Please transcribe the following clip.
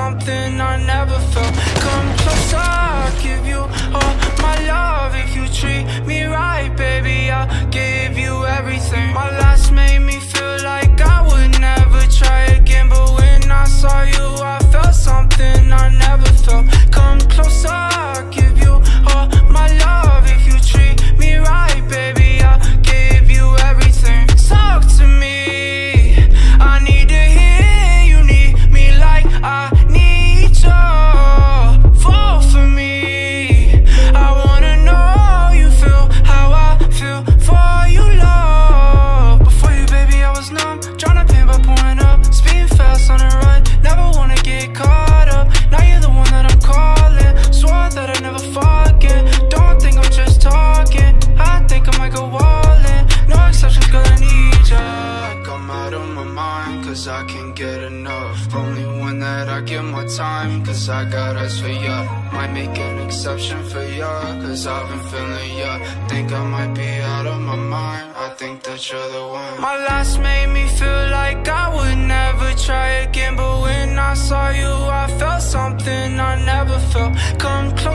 something I never felt. Come closer, I'll give you all my love. If you treat me right, baby, I'll give you everything. My last made me feel like I would never try again, but when I saw you, I felt something I never felt. Come closer, I'll give you all my love. If you treat me right, baby, I'll give you everything. Talk to me, I need to hear you need me like I need you. Fall for me, I wanna know you feel how I feel for you, love. Before you, baby, I was numb, trying to pin by pouring up, speed fast on the run, never wanna get caught up. Now you're the one that I'm calling, swore that I'd never forget. Don't think I'm just talking, I think I might go wallin'. No exceptions, girl, I need ya. I'm out of my mind, cause I can't get enough. Only one that I give my time, cause I got eyes for ya. Might make an exception for ya, cause I've been feeling ya. Think I might be out of my mind, I think that you're the one. My last made me feel like I would never try again, but when I saw you, I felt something I never felt. Come close.